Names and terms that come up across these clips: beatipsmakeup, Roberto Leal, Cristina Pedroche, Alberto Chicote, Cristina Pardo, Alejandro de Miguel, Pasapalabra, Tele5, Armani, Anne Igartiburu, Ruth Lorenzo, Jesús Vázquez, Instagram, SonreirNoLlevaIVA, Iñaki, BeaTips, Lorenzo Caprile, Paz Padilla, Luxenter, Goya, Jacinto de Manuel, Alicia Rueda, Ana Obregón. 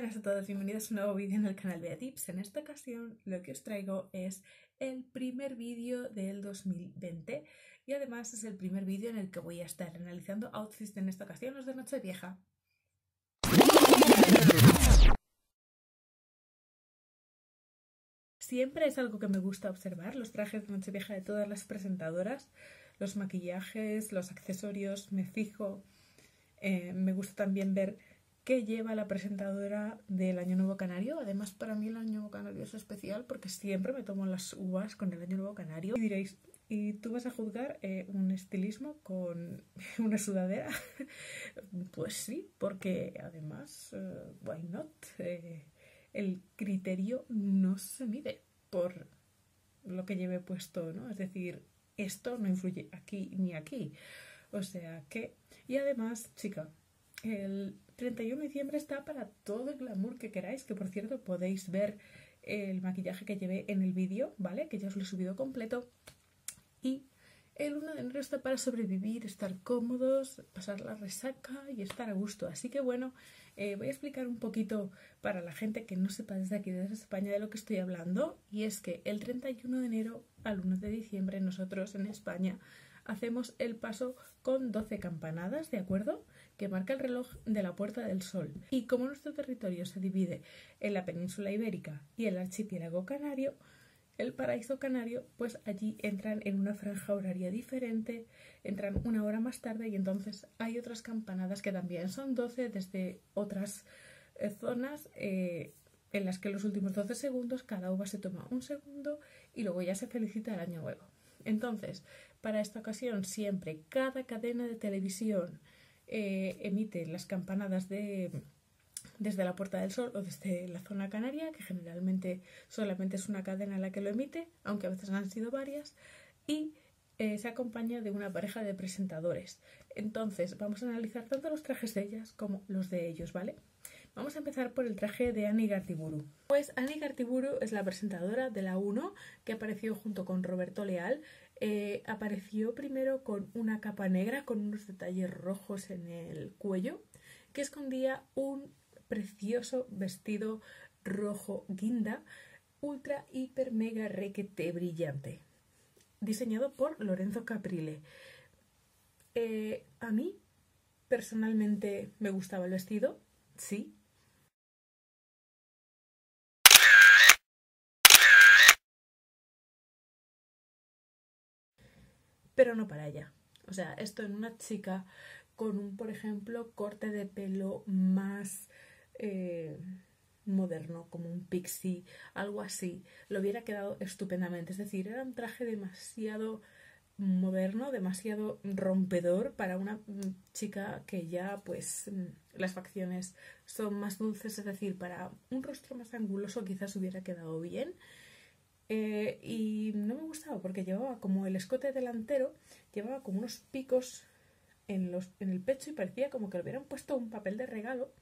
Buenas a todos, bienvenidos a un nuevo vídeo en el canal BeaTips. En esta ocasión lo que os traigo es el primer vídeo del 2020 y además es el primer vídeo en el que voy a estar analizando outfits, en esta ocasión los de Nochevieja. Siempre es algo que me gusta observar, los trajes de Nochevieja de todas las presentadoras, los maquillajes, los accesorios, me fijo. Me gusta también ver qué lleva la presentadora del Año Nuevo Canario. Además, para mí el Año Nuevo Canario es especial porque siempre me tomo las uvas con el Año Nuevo Canario. Y diréis, ¿y tú vas a juzgar un estilismo con una sudadera? Pues sí, porque además, why not? El criterio no se mide por lo que lleve puesto, ¿no? Es decir, esto no influye aquí ni aquí. O sea que... Y además, chica, el 31 de diciembre está para todo el glamour que queráis, que por cierto podéis ver el maquillaje que llevé en el vídeo, ¿vale? Que ya os lo he subido completo. Y el 1 de enero está para sobrevivir, estar cómodos, pasar la resaca y estar a gusto. Así que bueno, voy a explicar un poquito para la gente que no sepa desde aquí, desde España, de lo que estoy hablando. Y es que el 31 de enero al 1 de diciembre nosotros en España hacemos el paso con 12 campanadas, ¿de acuerdo? Que marca el reloj de la Puerta del Sol. Y como nuestro territorio se divide en la península ibérica y el archipiélago canario, el paraíso canario, pues allí entran en una franja horaria diferente, entran una hora más tarde y entonces hay otras campanadas que también son 12 desde otras zonas en las que los últimos 12 segundos cada uva se toma un segundo y luego ya se felicita el año nuevo. Entonces, para esta ocasión siempre cada cadena de televisión emite las campanadas desde la Puerta del Sol o desde la zona canaria, que generalmente solamente es una cadena la que lo emite, aunque a veces han sido varias, y se acompaña de una pareja de presentadores. Entonces vamos a analizar tanto los trajes de ellas como los de ellos, ¿vale? Vamos a empezar por el traje de Anne Igartiburu. Pues Anne Igartiburu es la presentadora de la 1 que apareció junto con Roberto Leal. Apareció primero con una capa negra con unos detalles rojos en el cuello que escondía un precioso vestido rojo guinda ultra hiper mega requete brillante diseñado por Lorenzo Caprile. A mí personalmente me gustaba el vestido, sí. Pero no para ella. O sea, esto en una chica con un, por ejemplo, corte de pelo más moderno, como un pixie, algo así, lo hubiera quedado estupendamente. Es decir, era un traje demasiado moderno, demasiado rompedor para una chica que ya, pues, las facciones son más dulces. Es decir, para un rostro más anguloso quizás hubiera quedado bien. Y no me gustaba porque llevaba como el escote delantero, llevaba como unos picos en el pecho y parecía como que le hubieran puesto un papel de regalo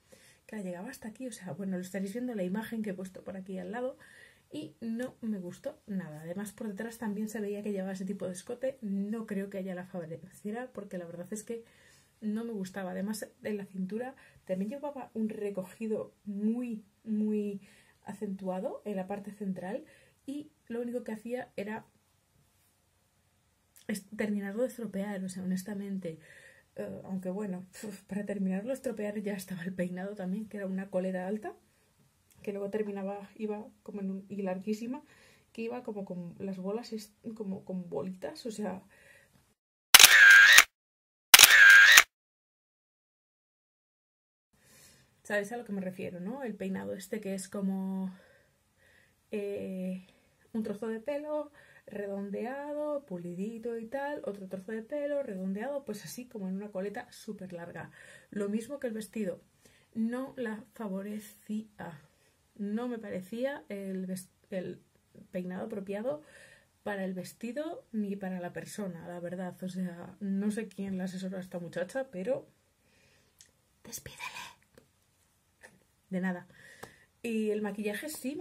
que llegaba hasta aquí. O sea, bueno, lo estaréis viendo la imagen que he puesto por aquí al lado y no me gustó nada. Además, por detrás también se veía que llevaba ese tipo de escote. No creo que ella la favoreciera porque la verdad es que no me gustaba. Además, en la cintura también llevaba un recogido muy, muy acentuado en la parte central y lo único que hacía era terminarlo de estropear. O sea, honestamente, aunque bueno, para terminarlo de estropear ya estaba el peinado también, que era una coleta alta, que luego terminaba, iba como en un, y larguísima, que iba como con las bolas, como con bolitas, o sea... ¿Sabéis a lo que me refiero, no? El peinado este que es como... un trozo de pelo redondeado, pulidito y tal, otro trozo de pelo redondeado, pues así como en una coleta súper larga. Lo mismo que el vestido. No la favorecía. No me parecía el peinado apropiado para el vestido ni para la persona, la verdad. O sea, no sé quién la asesoró a esta muchacha, pero... despídele. De nada. Y el maquillaje sí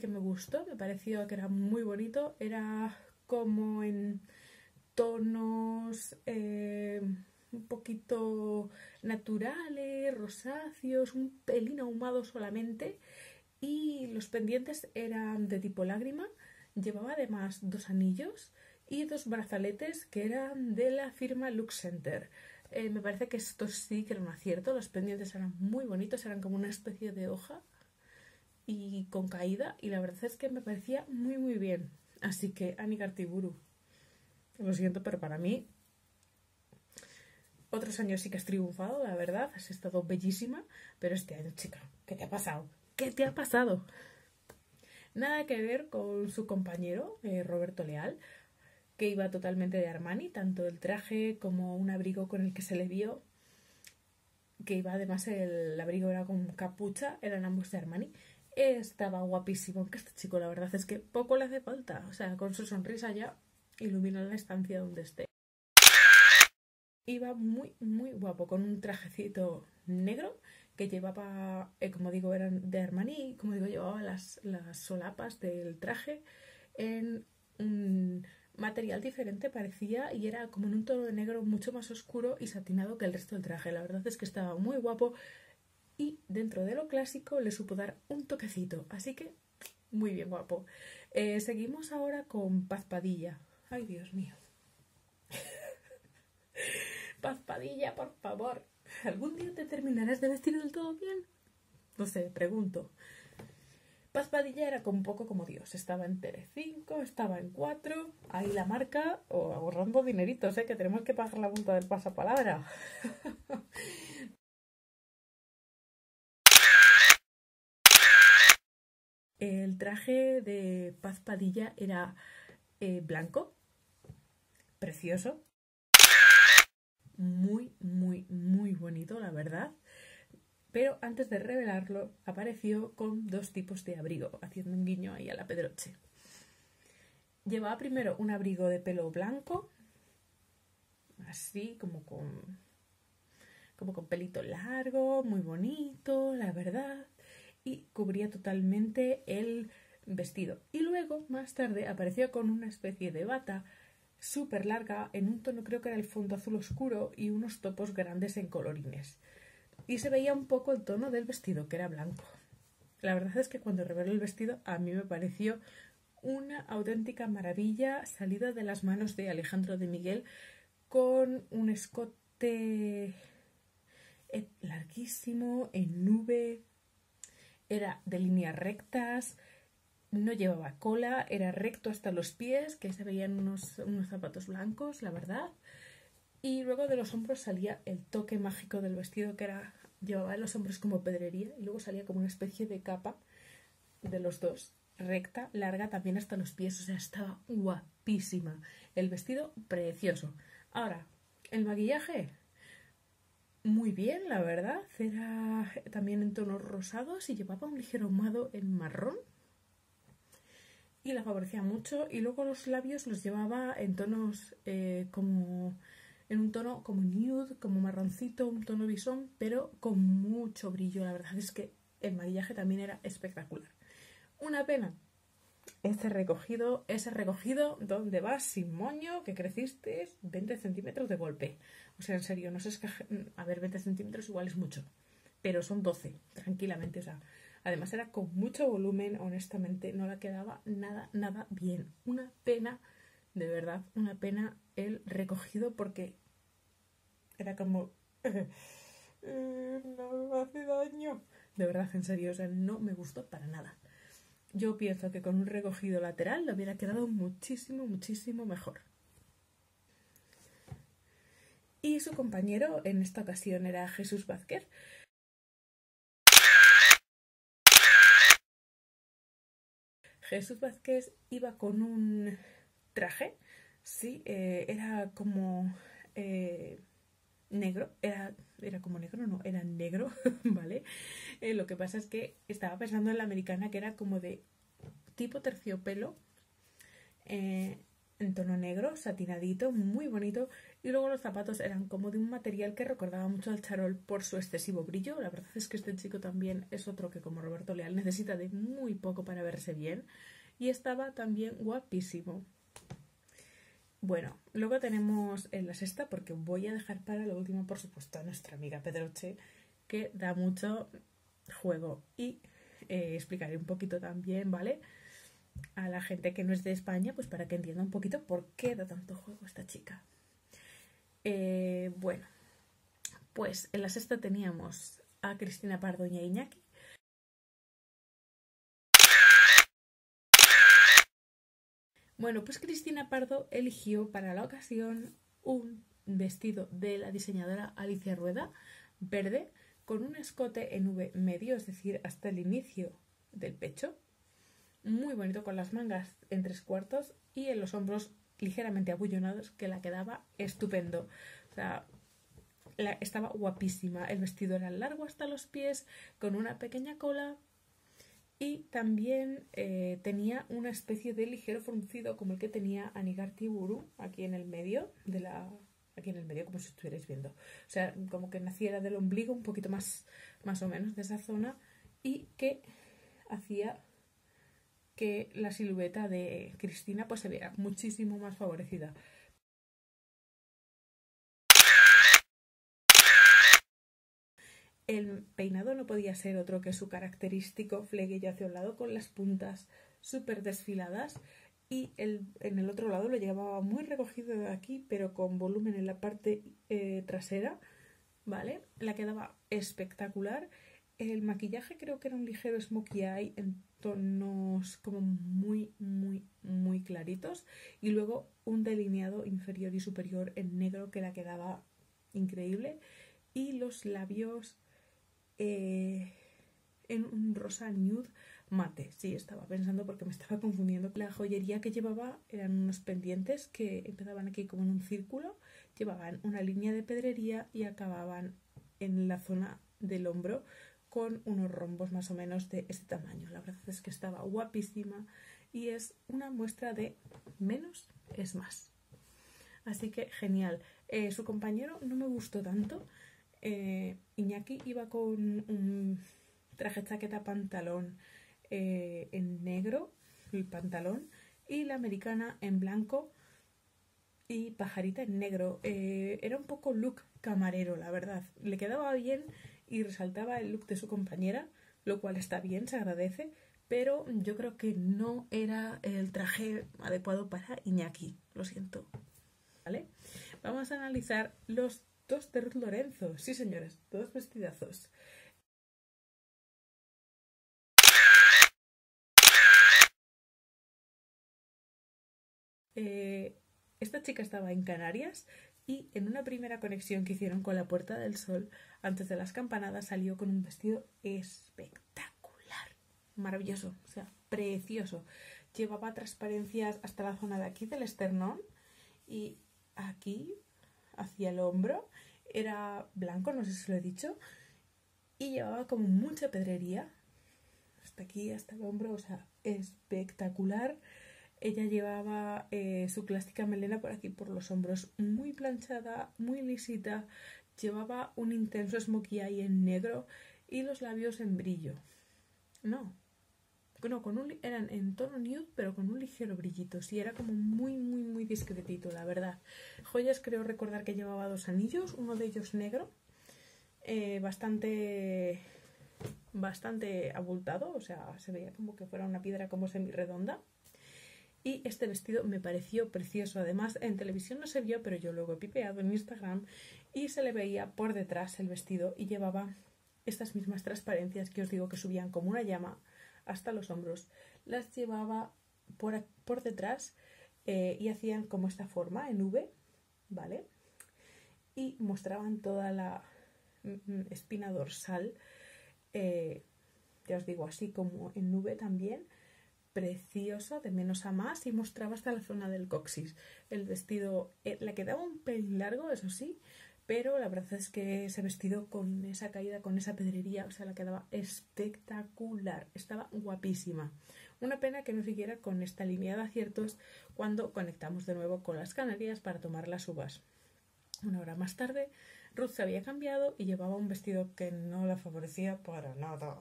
que me gustó, me pareció que era muy bonito, era como en tonos un poquito naturales, rosáceos, un pelín ahumado solamente, y los pendientes eran de tipo lágrima. Llevaba además dos anillos y dos brazaletes que eran de la firma Luxenter. Me parece que esto sí que era un acierto. Los pendientes eran muy bonitos, eran como una especie de hoja y con caída, y la verdad es que me parecía muy muy bien. Así que Anne Igartiburu, lo siento, pero para mí otros años sí que has triunfado, la verdad, has estado bellísima, pero este año, chica, ¿qué te ha pasado? ¿Qué te ha pasado? Nada que ver con su compañero Roberto Leal, que iba totalmente de Armani, tanto el traje como un abrigo con el que se le vio, que iba además, el abrigo era con capucha, eran ambos de Armani. Estaba guapísimo, aunque este chico la verdad es que poco le hace falta, o sea, con su sonrisa ya ilumina la estancia donde esté. Iba muy muy guapo, con un trajecito negro que llevaba, como digo, eran de Armani, como digo, llevaba las solapas del traje en un material diferente, parecía, y era como en un tono de negro mucho más oscuro y satinado que el resto del traje. La verdad es que estaba muy guapo y dentro de lo clásico le supo dar un toquecito, así que muy bien guapo. Seguimos ahora con Paz Padilla. Ay, Dios mío. Paz Padilla, por favor, ¿algún día te terminarás de vestir del todo bien? No sé, pregunto. Paz Padilla era un poco como Dios, estaba en Tele5, estaba en 4, ahí la marca, o ahorrando dineritos, que tenemos que pagar la multa del pasapalabra. El traje de Paz Padilla era blanco, precioso, muy, muy, muy bonito, la verdad. Pero antes de revelarlo, apareció con dos tipos de abrigo, haciendo un guiño ahí a la Pedroche. Llevaba primero un abrigo de pelo blanco, así como con pelito largo, muy bonito, la verdad, y cubría totalmente el vestido. Y luego, más tarde, apareció con una especie de bata súper larga, en un tono, creo que era el fondo azul oscuro, y unos topos grandes en colorines. Y se veía un poco el tono del vestido, que era blanco. La verdad es que cuando reveló el vestido, a mí me pareció una auténtica maravilla, salida de las manos de Alejandro de Miguel, con un escote larguísimo, en nube, era de líneas rectas, no llevaba cola, era recto hasta los pies, que se veían unos zapatos blancos, la verdad. Y luego de los hombros salía el toque mágico del vestido, que era, llevaba los hombros como pedrería y luego salía como una especie de capa de los dos, recta, larga también hasta los pies, o sea, estaba guapísima. El vestido, precioso. Ahora, el maquillaje, muy bien, la verdad, era también en tonos rosados y llevaba un ligero ahumado en marrón. Y la favorecía mucho, y luego los labios los llevaba en tonos en un tono como nude, como marroncito, un tono bisón, pero con mucho brillo. La verdad es que el maquillaje también era espectacular. Una pena ese recogido donde vas sin moño, que creciste 20 centímetros de golpe. O sea, en serio, no sé, a ver, 20 centímetros igual es mucho, pero son 12, tranquilamente. O sea, además era con mucho volumen, honestamente, no la quedaba nada, nada bien. Una pena. De verdad, una pena el recogido, porque era como... no me hace daño. De verdad, en serio, o sea, no me gustó para nada. Yo pienso que con un recogido lateral le hubiera quedado muchísimo, muchísimo mejor. Y su compañero en esta ocasión era Jesús Vázquez. Jesús Vázquez iba con un... traje, sí, era como negro, era como negro, no, era negro, ¿vale? Lo que pasa es que estaba pensando en la americana, que era como de tipo terciopelo, en tono negro, satinadito, muy bonito, y luego los zapatos eran como de un material que recordaba mucho al charol por su excesivo brillo. La verdad es que este chico también es otro que, como Roberto Leal, necesita de muy poco para verse bien, y estaba también guapísimo. Bueno, luego tenemos en la sexta, porque voy a dejar para lo último, por supuesto, a nuestra amiga Pedroche, que da mucho juego. Y explicaré un poquito también, ¿vale?, a la gente que no es de España, pues para que entienda un poquito por qué da tanto juego esta chica. Bueno, pues en la sexta teníamos a Cristina Pardo y a Iñaki. Bueno, pues Cristina Pardo eligió para la ocasión un vestido de la diseñadora Alicia Rueda, verde, con un escote en V medio, es decir, hasta el inicio del pecho. Muy bonito, con las mangas en 3/4 y en los hombros ligeramente abullonados, que la quedaba estupendo. O sea, estaba guapísima. El vestido era largo hasta los pies, con una pequeña cola. Y también tenía una especie de ligero fruncido como el que tenía Anne Igartiburu aquí en el medio, como si estuvierais viendo. O sea, como que naciera del ombligo un poquito más o menos de esa zona, y que hacía que la silueta de Cristina pues se viera muchísimo más favorecida. El peinado no podía ser otro que su característico flequillo hacia un lado, con las puntas súper desfiladas, y en el otro lado lo llevaba muy recogido de aquí, pero con volumen en la parte trasera, ¿vale? La quedaba espectacular. El maquillaje creo que era un ligero smokey eye en tonos como muy, muy, muy claritos, y luego un delineado inferior y superior en negro que la quedaba increíble, y los labios en un rosa nude mate. Sí, estaba pensando porque me estaba confundiendo. La joyería que llevaba eran unos pendientes que empezaban aquí como en un círculo, llevaban una línea de pedrería y acababan en la zona del hombro con unos rombos más o menos de este tamaño. La verdad es que estaba guapísima y es una muestra de menos es más. Así que genial. Su compañero no me gustó tanto. Iñaki iba con un traje chaqueta pantalón en negro, el pantalón, y la americana en blanco y pajarita en negro. Era un poco look camarero, la verdad. Le quedaba bien y resaltaba el look de su compañera, lo cual está bien, se agradece, pero yo creo que no era el traje adecuado para Iñaki, lo siento. ¿Vale? Vamos a analizar los dos de Ruth Lorenzo. Sí, señores, dos vestidazos. Esta chica estaba en Canarias y en una primera conexión que hicieron con la Puerta del Sol, antes de las campanadas, salió con un vestido espectacular. Maravilloso, o sea, precioso. Llevaba transparencias hasta la zona de aquí del esternón y aquí hacia el hombro, era blanco, no sé si lo he dicho, y llevaba como mucha pedrería hasta aquí, hasta el hombro, o sea, espectacular. Ella llevaba su clásica melena por aquí, por los hombros, muy planchada, muy lisita, llevaba un intenso smokey eye en negro y los labios en brillo. Eran en tono nude, pero con un ligero brillito. Sí, era como muy, muy, muy discretito, la verdad. Joyas, creo recordar que llevaba dos anillos, uno de ellos negro, bastante abultado, o sea, se veía como que fuera una piedra como semirredonda. Y este vestido me pareció precioso. Además, en televisión no se vio, pero yo luego he pipeado en Instagram y se le veía por detrás el vestido, y llevaba estas mismas transparencias que os digo que subían como una llama hasta los hombros. Las llevaba por detrás y hacían como esta forma en V, ¿vale? Y mostraban toda la espina dorsal, ya os digo, así como en V también, preciosa, de menos a más, y mostraba hasta la zona del coxis. El vestido le quedaba un pelín largo, eso sí, pero la verdad es que ese vestido con esa caída, con esa pedrería, o sea, la quedaba espectacular. Estaba guapísima. Una pena que no siguiera con esta línea de aciertos cuando conectamos de nuevo con las Canarias para tomar las uvas. Una hora más tarde, Ruth se había cambiado y llevaba un vestido que no la favorecía para nada.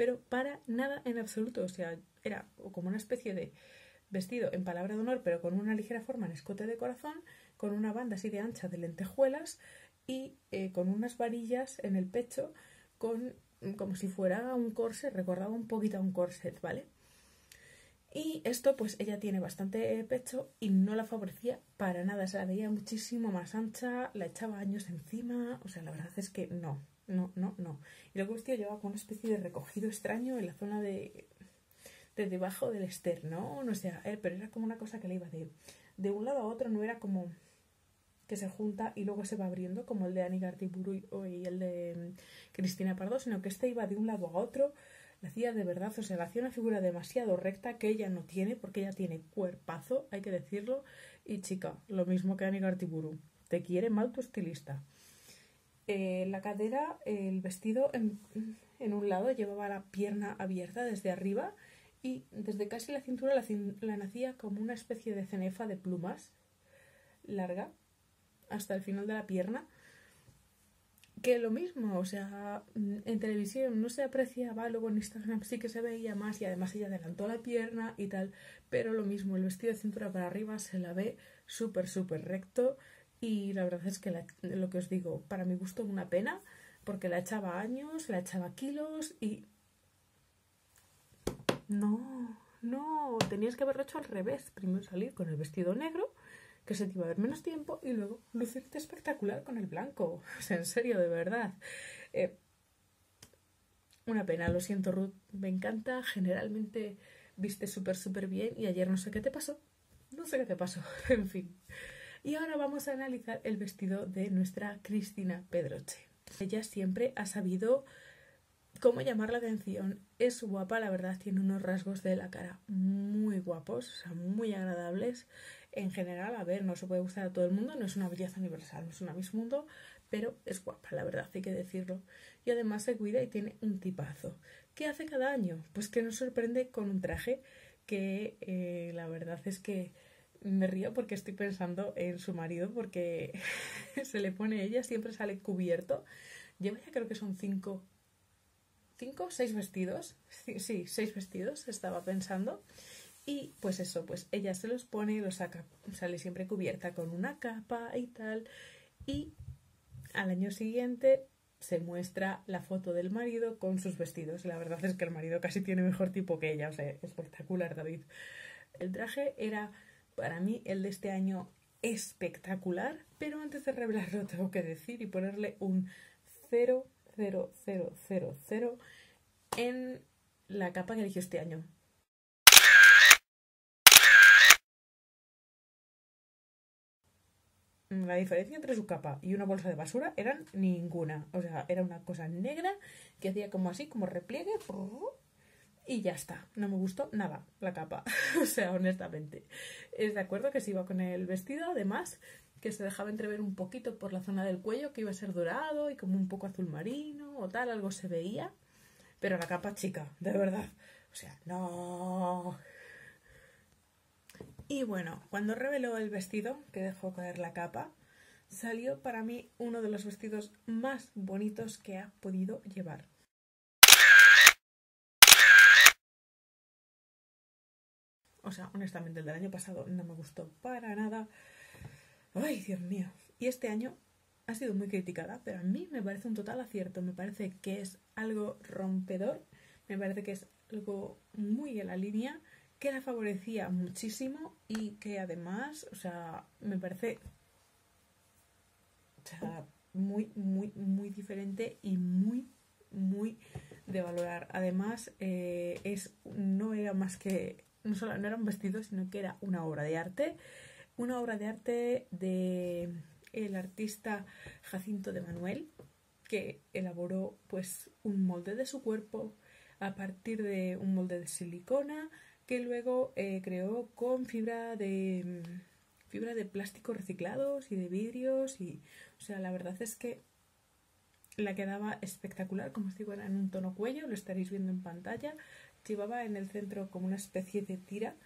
pero para nada en absoluto. O sea, era como una especie de vestido en palabra de honor, pero con una ligera forma en escote de corazón, con una banda así de ancha de lentejuelas y con unas varillas en el pecho, con, como si fuera un corset, recordaba un poquito a un corset, ¿vale? Y esto, pues ella tiene bastante pecho y no la favorecía para nada, se la veía muchísimo más ancha, la echaba años encima, o sea, la verdad es que no. Y luego el tío llevaba con una especie de recogido extraño en la zona de debajo del esternón, o sea, pero era como una cosa que le iba de un lado a otro, no era como que se junta y luego se va abriendo como el de Anne Igartiburu y el de Cristina Pardo, sino que este iba de un lado a otro. La hacía de verdad, o sea, la hacía una figura demasiado recta que ella no tiene, porque ella tiene cuerpazo, hay que decirlo. Y chica, lo mismo que Anne Igartiburu, te quiere mal tu estilista. La cadera, el vestido en un lado llevaba la pierna abierta desde arriba y desde casi la cintura la nacía como una especie de cenefa de plumas larga hasta el final de la pierna. Que lo mismo, o sea, en televisión no se apreciaba, luego en Instagram sí que se veía más y además ella adelantó la pierna y tal, pero lo mismo, el vestido de cintura para arriba se la ve súper recto y la verdad es que lo que os digo, para mi gusto una pena, porque la echaba años, la echaba kilos y... No, tenías que haberlo hecho al revés, primero salir con el vestido negro, que se te iba a ver menos tiempo, y luego lucirte espectacular con el blanco. O sea, en serio, de verdad. Una pena, lo siento, Ruth, me encanta. Generalmente viste súper bien y ayer no sé qué te pasó. En fin. Y ahora vamos a analizar el vestido de nuestra Cristina Pedroche. Ella siempre ha sabido cómo llamar la atención. Es guapa, la verdad, tiene unos rasgos de la cara muy guapos, o sea, muy agradables. En general, a ver, no se puede gustar a todo el mundo, no es una belleza universal, no es una Miss Mundo, pero es guapa, la verdad, hay que decirlo. Y además se cuida y tiene un tipazo. ¿Qué hace cada año? Pues que nos sorprende con un traje que la verdad es que me río porque estoy pensando en su marido, porque se le pone ella, siempre sale cubierto. Lleva ya creo que son 5 o 6 vestidos. Sí, 6 vestidos, estaba pensando. Y pues eso, pues ella se los pone, los saca, sale siempre cubierta con una capa y tal. Y al año siguiente se muestra la foto del marido con sus vestidos. La verdad es que el marido casi tiene mejor tipo que ella, o sea, espectacular, David. El traje era, para mí, el de este año espectacular, pero antes de revelarlo tengo que decir y ponerle un 0,0,0,0,0 en la capa que eligió este año. La diferencia entre su capa y una bolsa de basura eran ninguna. O sea, era una cosa negra que hacía como así, como repliegue. Y ya está. No me gustó nada la capa. O sea, honestamente. Es de acuerdo que se iba con el vestido, además, que se dejaba entrever un poquito por la zona del cuello, que iba a ser dorado y como un poco azul marino o tal, algo se veía. Pero la capa, chica, de verdad. O sea, no... Y bueno, cuando reveló el vestido, que dejó caer la capa, salió para mí uno de los vestidos más bonitos que ha podido llevar. O sea, honestamente, el del año pasado no me gustó para nada. ¡Ay, Dios mío! Y este año ha sido muy criticada, pero a mí me parece un total acierto. Me parece que es algo rompedor, me parece que es algo muy en la línea, que la favorecía muchísimo y que además, o sea, me parece, o sea, muy diferente y muy de valorar. Además, no era más que, no era un vestido, sino que era una obra de arte. Una obra de arte de el artista Jacinto de Manuel, que elaboró pues un molde de su cuerpo a partir de un molde de silicona, que luego creó con fibra de plástico reciclados y de vidrios. Y, o sea, la verdad es que la quedaba espectacular, como os digo, era en un tono cuello, lo estaréis viendo en pantalla. Llevaba en el centro como una especie de tira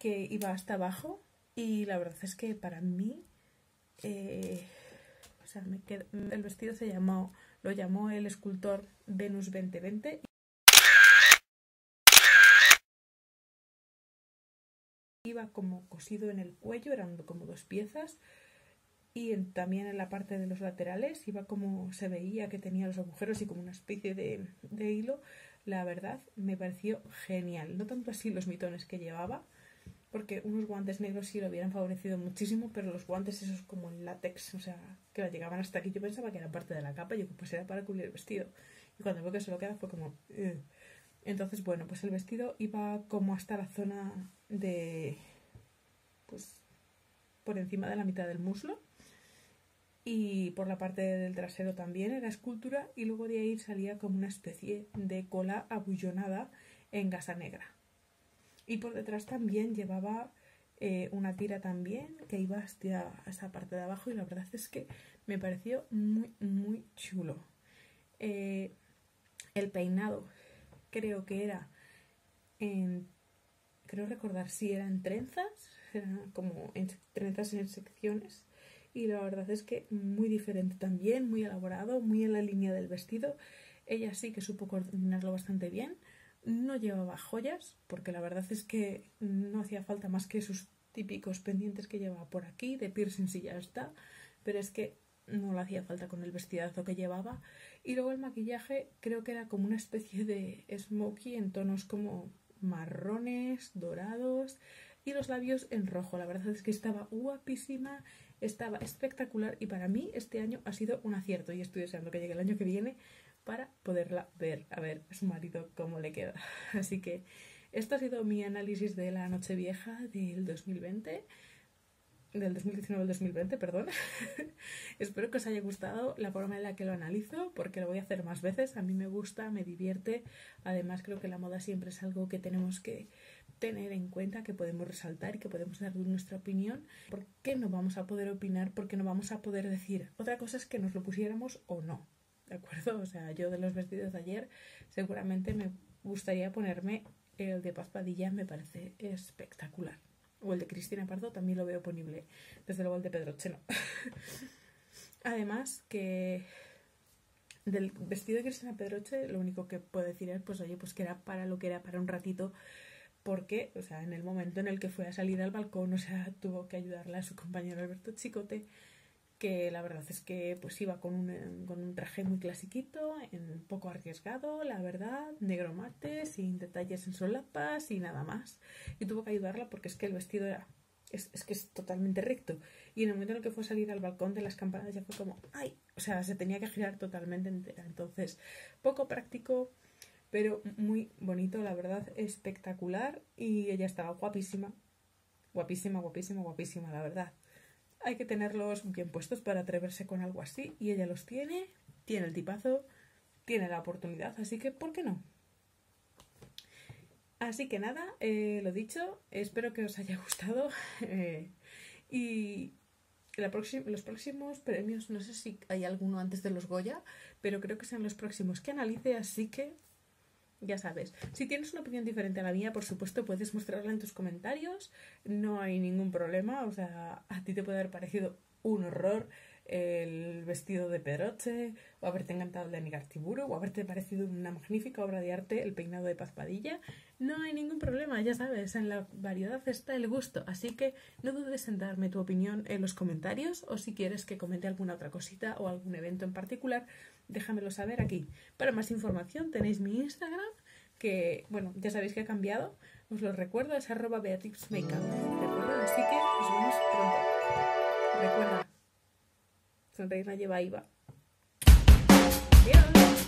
que iba hasta abajo y la verdad es que para mí, o sea, el vestido lo llamó el escultor Venus 2020. iba como cosido en el cuello, eran como dos piezas, y también en la parte de los laterales iba como, se veía que tenía los agujeros y como una especie de hilo. La verdad me pareció genial, no tanto así los mitones que llevaba, porque unos guantes negros sí lo hubieran favorecido muchísimo, pero los guantes esos como en látex, o sea, que la llegaban hasta aquí, yo pensaba que era parte de la capa, yo pues era para cubrir el vestido. Y cuando veo que se lo queda fue como... Ugh. Entonces, bueno, pues el vestido iba como hasta la zona de... pues por encima de la mitad del muslo. Y por la parte del trasero también era escultura, y luego de ahí salía como una especie de cola abullonada en gasa negra. Y por detrás también llevaba una tira también que iba hasta esa parte de abajo, y la verdad es que me pareció muy, muy chulo. El peinado creo que era en... creo recordar si era en trenzas, era como en trenzas en secciones, y la verdad es que muy diferente también, muy elaborado, muy en la línea del vestido. Ella sí que supo coordinarlo bastante bien. No llevaba joyas, porque la verdad es que no hacía falta más que sus típicos pendientes que llevaba por aquí, de piercings y ya está, pero es que no le hacía falta con el vestidazo que llevaba. Y luego el maquillaje creo que era como una especie de smokey en tonos como marrones, dorados, y los labios en rojo. La verdad es que estaba guapísima, estaba espectacular, y para mí este año ha sido un acierto, y estoy deseando que llegue el año que viene para poderla ver, a ver a su marido cómo le queda. Así que esto ha sido mi análisis de la Nochevieja del 2020, del 2019 al 2020, perdón. Espero que os haya gustado la forma en la que lo analizo, porque lo voy a hacer más veces. A mí me gusta, me divierte, además creo que la moda siempre es algo que tenemos que tener en cuenta, que podemos resaltar y que podemos dar nuestra opinión. ¿Por qué no vamos a poder opinar? ¿Por qué no vamos a poder decir? Otra cosa es que nos lo pusiéramos o no, ¿de acuerdo? O sea, yo de los vestidos de ayer seguramente me gustaría ponerme el de Paz Padilla, me parece espectacular. O el de Cristina Pardo también lo veo ponible. Desde luego el de Pedroche no. Además que del vestido de Cristina Pedroche lo único que puedo decir es, pues oye, pues que era para lo que era, para un ratito. Porque, o sea, en el momento en el que fue a salir al balcón, o sea, tuvo que ayudarla a su compañero Alberto Chicote, que la verdad es que pues iba con un traje muy clasiquito, un poco arriesgado, la verdad, negro mate, sin detalles en solapas y nada más. Y tuvo que ayudarla porque es que el vestido era... Es que es totalmente recto. Y en el momento en el que fue a salir al balcón de las campanas ya fue como... ¡Ay! O sea, se tenía que girar totalmente entera. Entonces, poco práctico, pero muy bonito, la verdad, espectacular. Y ella estaba guapísima, guapísima, guapísima, guapísima, la verdad. Hay que tenerlos bien puestos para atreverse con algo así, y ella los tiene, tiene el tipazo, tiene la oportunidad, así que ¿por qué no? Así que nada, lo dicho, espero que os haya gustado. Y... Los próximos premios, no sé si hay alguno antes de los Goya, pero creo que sean los próximos que analice, así que... Ya sabes, si tienes una opinión diferente a la mía, por supuesto, puedes mostrarla en tus comentarios. No hay ningún problema, o sea, a ti te puede haber parecido un horror el vestido de Pedroche, o haberte encantado el de Anne Igartiburu, o haberte parecido una magnífica obra de arte el peinado de Paz Padilla. No hay ningún problema, ya sabes, en la variedad está el gusto. Así que no dudes en darme tu opinión en los comentarios, o si quieres que comente alguna otra cosita o algún evento en particular, déjamelo saber aquí. Para más información tenéis mi Instagram, que bueno, ya sabéis que ha cambiado, os lo recuerdo, es @BeaTipsMakeup, ¿de acuerdo? Así que nos vemos pronto. Recuerda, sonreír no lleva IVA. Adiós.